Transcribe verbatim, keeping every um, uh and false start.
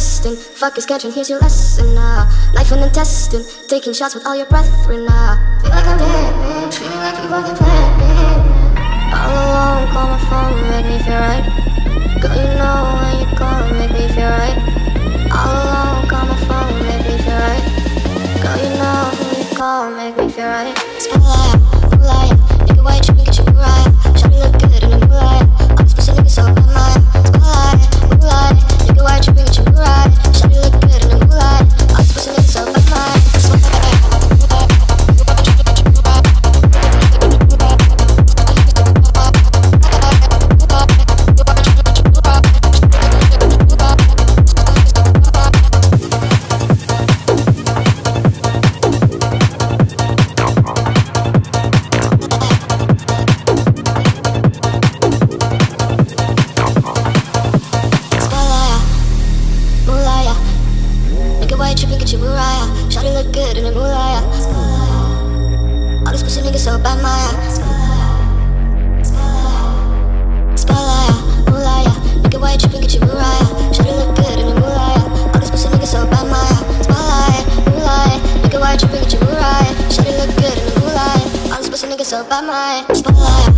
testing. Fuck your scheduling, here's your lesson now. Life and intestine, taking shots with all your brethren now. Feel like I'm dead, man. Feel like you broke the plan, man. All alone, call my phone, make me feel right. Girl, you know when you call, make me feel right. All alone, call my phone, make me feel right. Girl, you know when you call, make me feel right. Spend light, blue light, nigga, why you trippin', get your blue right. Should we look good in the blue light? I'm supposed to nigga so I'm lying. Spend light, blue light, nigga, why you trippin', get your blue right. Should we look good in the blue light? I'm supposed to nigga so I'm lying. So by my spotlight.